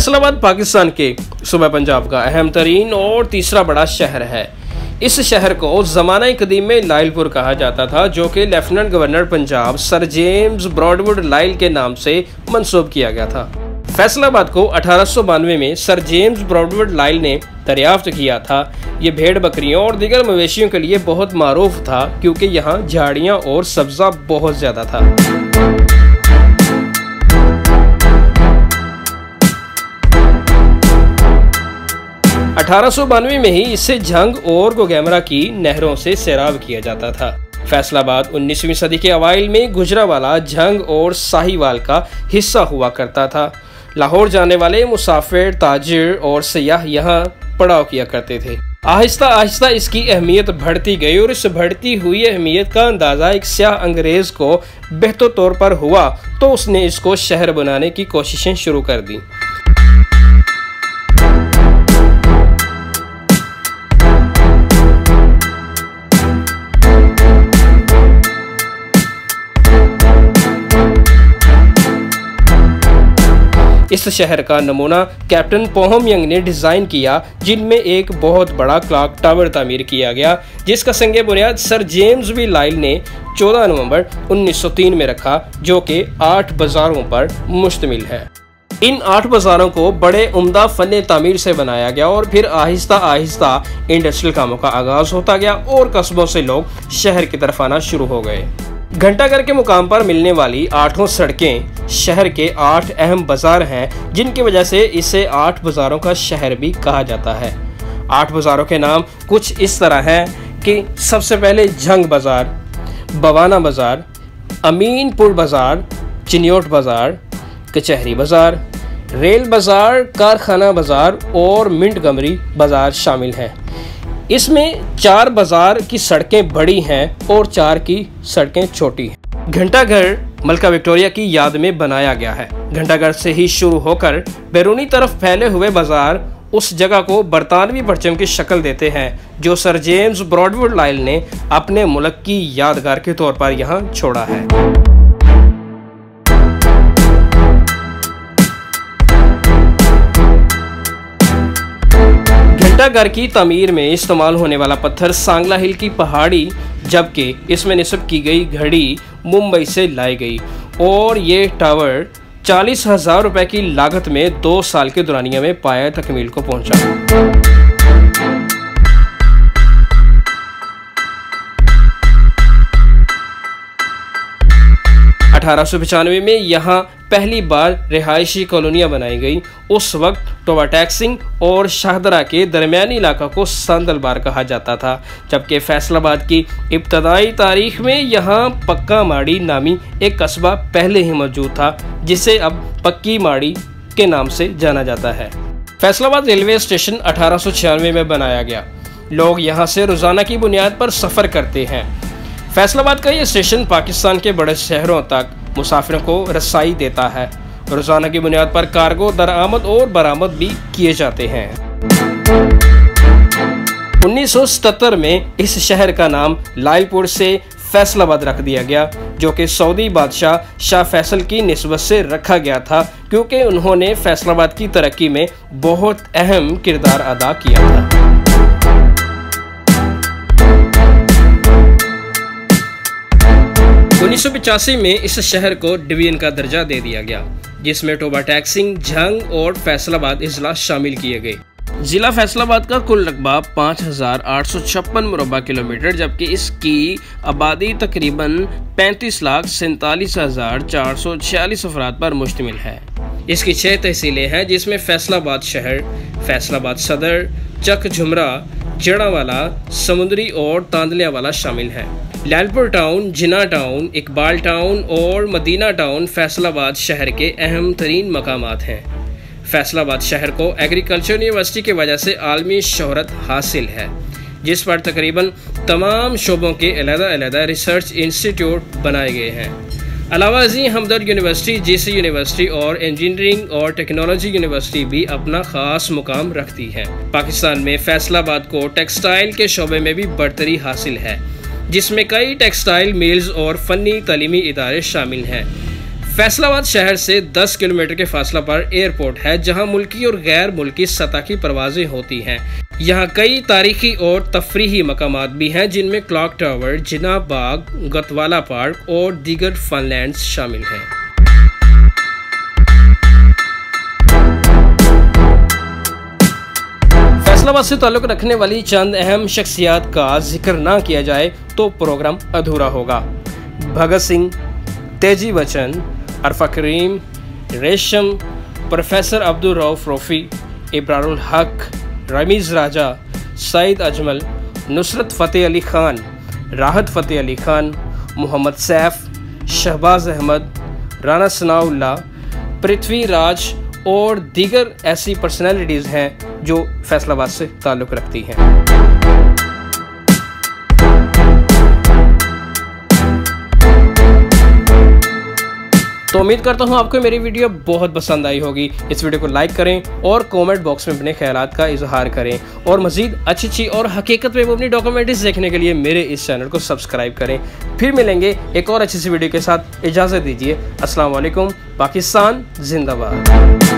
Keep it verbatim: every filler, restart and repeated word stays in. फैसलाबाद पाकिस्तान के सूबा पंजाब का अहम तरीन और तीसरा बड़ा शहर है। इस शहर को ज़माना कदीम में लायलपुर कहा जाता था, जो कि lieutenant governor Punjab sir James Broadwood Lyall के नाम से मंसूब किया गया था। फैसलाबाद को अठारह सौ बानवे में सर जेम्स ब्रॉडवुड लायल ने दरियाफ्त किया था। ये भेड़ बकरियों और दीगर मवेशियों के लिए बहुत मारूफ था, क्योंकि यहाँ झाड़ियाँ और सब्ज़ा बहुत ज़्यादा था। अठारह सौ बानवे में ही इससे झंग और गोगैमरा की नहरों से सैराब किया जाता था। फैसलाबाद उन्नीसवीं सदी के अवाइल में गुजरावाला, झंग और साहिवाल का हिस्सा हुआ करता था। लाहौर जाने वाले मुसाफिर, ताजिर और सयाह यहाँ पड़ाव किया करते थे। आहिस्ता आहिस्ता इसकी अहमियत बढ़ती गई और इस बढ़ती हुई अहमियत का अंदाज़ा एक स्याह अंग्रेज़ को बेहतर तौर पर हुआ, तो उसने इसको शहर बनाने की कोशिशें शुरू कर दी। इस शहर का नमूना कैप्टन पोहमयंग ने डिज़ाइन किया, जिनमें एक बहुत बड़ा क्लॉक टावर तामीर किया गया, जिसका संग बुनियाद सर जेम्स वी लायल ने चौदह नवंबर उन्नीस सौ तीन में रखा, जो कि आठ बाज़ारों पर मुश्तमिल है। इन आठ बाज़ारों को बड़े उम्दा फ़न तामीर से बनाया गया और फिर आहिस्ता आहिस्ता इंडस्ट्रियल कामों का आगाज़ होता गया और कस्बों से लोग शहर की तरफ आना शुरू हो गए। घंटाघर के मुकाम पर मिलने वाली आठों सड़कें शहर के आठ अहम बाजार हैं, जिनकी वजह से इसे आठ बाज़ारों का शहर भी कहा जाता है। आठ बाज़ारों के नाम कुछ इस तरह हैं कि सबसे पहले झंग बाज़ार, बवाना बाज़ार, अमीनपुर बाज़ार, चिन्योट बाज़ार, कचहरी बाज़ार, रेल बाज़ार, कारखाना बाज़ार और मिंटगमरी बाज़ार शामिल हैं। इसमें चार बाज़ार की सड़कें बड़ी हैं और चार की सड़कें छोटी हैं। घंटाघर मलका विक्टोरिया की याद में बनाया गया है। घंटाघर से ही शुरू होकर बैरूनी तरफ फैले हुए बाज़ार उस जगह को बरतानवी परचम की शक्ल देते हैं, जो सर जेम्स ब्रॉडवुड लायल ने अपने मुल्क की यादगार के तौर पर यहाँ छोड़ा है। घंटाघर की तमीर में इस्तेमाल होने वाला पत्थर सांगला हिल की पहाड़ी, जबकि इसमें निस्बत की गई घड़ी मुंबई से लाई गई और ये टावर चालीस हज़ार रुपये की लागत में दो साल के दुरानिया में पाया तकमील को पहुंचा। अठारह सौ पचानवे में यहाँ पहली बार रिहायशी कॉलोनियाँ बनाई गई। उस वक्त टोबाटैक सिंह और शाहदरा के दरमियानी इलाका को सांदलबार कहा जाता था, जबकि फैसलाबाद की इब्तदाई तारीख में यहाँ पक्का माड़ी नामी एक कस्बा पहले ही मौजूद था, जिसे अब पक्की माड़ी के नाम से जाना जाता है। फैसलाबाद रेलवे स्टेशन अठारह सौ छियानवे में बनाया गया। लोग यहाँ से रोज़ाना की बुनियाद पर सफ़र करते हैं। फैसलाबाद का ये स्टेशन पाकिस्तान के बड़े शहरों तक मुसाफिरों को रसाई देता है। रोज़ाना की बुनियाद पर कार्गो दरामद और बरामद भी किए जाते हैं। उन्नीस सौ सतहत्तर में इस शहर का नाम लायलपुर से फैसलाबाद रख दिया गया, जो कि सऊदी बादशाह शाह फैसल की निस्बत से रखा गया था, क्योंकि उन्होंने फैसलाबाद की तरक्की में बहुत अहम किरदार अदा किया था। उन्नीस सौ पचासी में इस शहर को डिवीज़न का दर्जा दे दिया गया, जिसमें टोबाटैक सिंह, झंग और फैसलाबाद इजला शामिल किए गए। ज़िला फैसलाबाद का कुल रकबा पाँच हज़ार आठ सौ छप्पन मुरबा किलोमीटर, जबकि इसकी आबादी तकरीबन पैंतीस लाख सैंतालीस हज़ार चार सौ छियालीस अफराद पर मुश्तमिल है। इसकी छः तहसीलें हैं, जिसमें फैसलाबाद शहर, फैसलाबाद सदर, चक झुमरा, जड़ावाला, समुद्री और तांदलियावाला शामिल हैं। Lyallpur town, Jinnah town, Iqbal town और मदीना टाउन फैसलाबाद शहर के अहम तरीन मकामात हैं। फैसलाबाद शहर को एग्रीकल्चर यूनिवर्सिटी की वजह से आलमी शोहरत हासिल है, जिस पर तकरीबन तमाम शोबों के अलग-अलग रिसर्च इंस्टीट्यूट बनाए गए हैं। अलावा जी हमदर्द यूनिवर्सिटी, जीसी यूनिवर्सिटी और इंजीनियरिंग और टेक्नोलॉजी यूनिवर्सिटी भी अपना ख़ास मुकाम रखती है। पाकिस्तान में फैसलाबाद को टेक्सटाइल के शोबे में भी बढ़तरी हासिल है, जिसमें कई टेक्सटाइल मिल्स और फ़नी तलीमी इदारे शामिल हैं। फैसलाबाद शहर से दस किलोमीटर के फासला पर एयरपोर्ट है, जहां मुल्की और गैर मुल्की सतह की परवाजें होती हैं। यहाँ कई तारीखी और तफरीही मकामात भी हैं, जिनमें clock tower, Jinnah Bagh, Gatwala park और दीगर फनलैंड्स शामिल हैं। फैसलाबाद से ताल्लुक़ रखने वाली चंद अहम शख्सियात का जिक्र ना किया जाए तो प्रोग्राम अधूरा होगा। भगत सिंह, तेजी बचन, अरफा करीम, रेशम, प्रोफेसर अब्दुल रऊफ रफ़ी, इब्रारुल हक, रमीज़ राजा, सईद अजमल, नुसरत फ़तेह अली ख़ान, राहत फ़तेह अली ख़ान, मोहम्मद सैफ़, शहबाज अहमद, राना सनाउल्ला, पृथ्वीराज और दीगर ऐसी पर्सनैलिटीज़ हैं जो फैसलाबाद से ताल्लुक़ रखती हैं। तो उम्मीद करता हूँ आपको मेरी वीडियो बहुत पसंद आई होगी। इस वीडियो को लाइक करें और कमेंट बॉक्स में अपने ख्यालात का इजहार करें और मज़ीद अच्छी अच्छी और हकीकत में अपनी डॉक्यूमेंट्रीज देखने के लिए मेरे इस चैनल को सब्सक्राइब करें। फिर मिलेंगे एक और अच्छी सी वीडियो के साथ। इजाज़त दीजिए। अस्सलाम वालेकुम। पाकिस्तान जिंदाबाद।